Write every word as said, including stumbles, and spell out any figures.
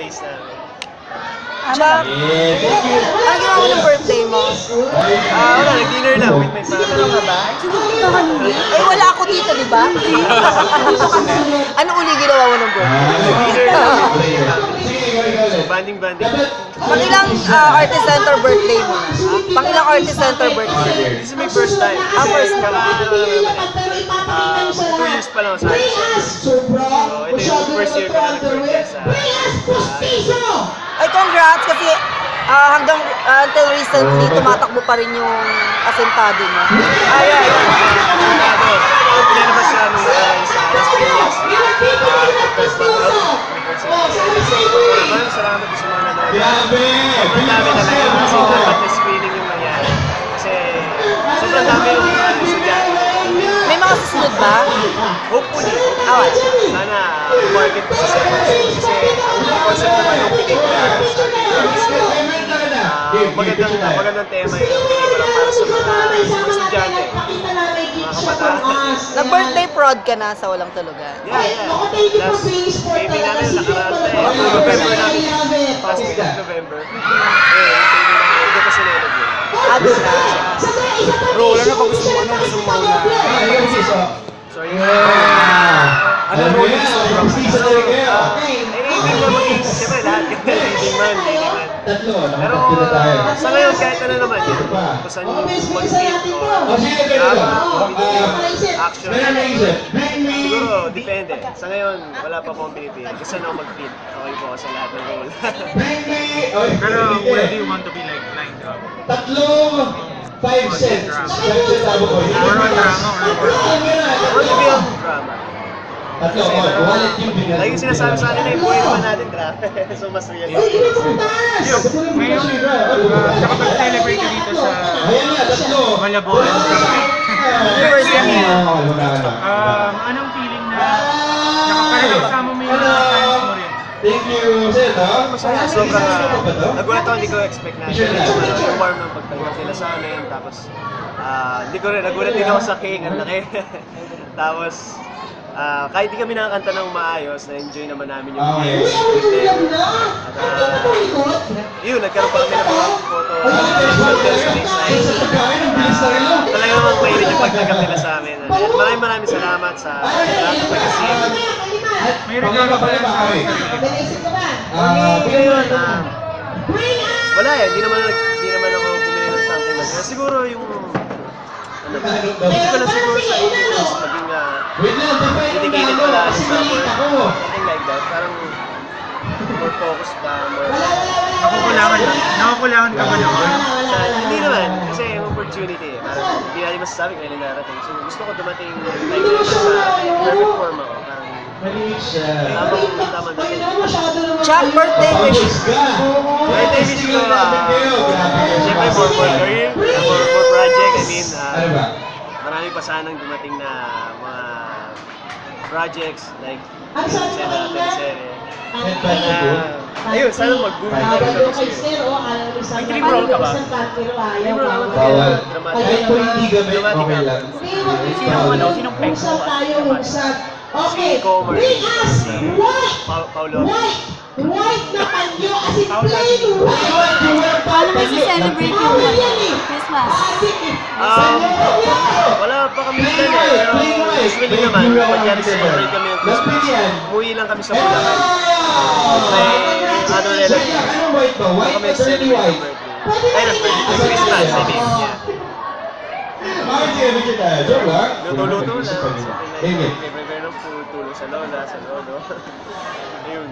place namin. Tsaka, ang ginawa ko ng birthday mo? Ah, wala, nag-dinner lang with my family. Sino ka ba? Eh, wala ako dito, di ba? Ano uli ginawa mo ng birthday? Dinner lang with my family. So, banding-banding. Pangilang uh, artist center birthday mo? Pangilang artist center birthday? This is my first time. Ah, first time. Uh, two years pa lang sa artist center. So, ito yung first year ko na nag-birthday sa artist center. Ay, congrats! Kasi uh, hanggang uh, until recently, tumatakbo pa rin yung asentado mo. Ay, ay, ay. Asentado. Pinanabas siya nung maraming sa last few years. First month out. Maraming salamat sa mga nanonood. Sobrang dami na lang. Kasi dapat na screening yung nangyari. Kasi sobrang dami yung mga estudyante. May mga susunod ba? Hopefully. Awat. Sana market ko sa second. Magandang, magandang tema yung pelikula para sa mga estudyante, mga kabataan. Nag-birthday prod ka na sa Walang Tulugan? Yeah, yeah. Last baby namin, nakaraan na eh. November namin. Past week of November. Eh, baby namin. Ito pa sila yun. Ato na. Bro, wala na pag gusto mo. Anong gusto mo na? Sorry. Anong role yung gusto mo? Anything na maging, siyempre lahat ganda. Anything man, anything man. Pero sa ngayon, kahit ano naman yun, kung saan yung mag-film o drama, action, siguro, depende. Sa ngayon, wala pa akong pinipili. Kasi saan ako mag-film. Okay po ako sa lahat ng role. Pero where do you want to be like nine drama? Tatlong five cents. Or on drama or on drama? I want to be on drama. Kasi uh, like yung sinasabi sa akin na yung buhay naman natin, grabe. So mas real. Ngayon, nakapag-celebrate dito sa Malabon. First time yun. Anong feeling na nakapag-sama mo yung fans mo rin? Thank you, Seth. Masaya, sobrang nagulat ako, hindi ko expect natin. Yung warm ng pagtanggap nila sa amin. Tapos, hindi ko rin, nagulat din ako sa King. Ang laki. Tapos, Uh, kahit di kami nakakanta ng maayos, na-enjoy naman namin yung video. At uh, yun, nagkaroon pa kami ng mga photo. Talaga naman pairin yung pagtanggap nila sa amin. At maraming maraming salamat sa lahat ng pagkasin. May regalo pa lang sa amin. Ngayon, uh, wala eh. Di naman, di naman ako bumili ng something. Like, siguro yung... Ano ba? Hindi ko lang siguro sa English maging... Uh, Itigilin mo lang sa summer, something like that, parang more focused pa, more... Nakukulangan lang, nakukulangan ka ba naman? Hindi naman, kasi yung opportunity eh, parang hindi natin masasabi kung ilang narating. So gusto ko dumating like sa perfect form ako, parang tamang tamang dating. Chap, birthday wish! Birthday wish ko, siyempre more for career, more for project, I mean, marami pa sanang dumating na mga projects like Tencera, Tencera. Ayun, sana mag-boom na ito. May dream role ka ba? Dream role naman ito. Dramatic. Dramatic lang. Sinong ano? Sinong peg mo? Si Comer. Si Paolo. White na panyo as in plain white. Paano mo si-celebrate yung Christmas? Wala pa kami dito eh, pero usually naman, pagyari celebrate kami yung Christmas, umuwi lang kami sa Bulacan. May ano nila, wala kami celebrate yung birthday. Ay, yung Christmas, I mean, yeah. Luto-luto na, may prepare ng food, tulong sa lola, sa lolo. Ayun.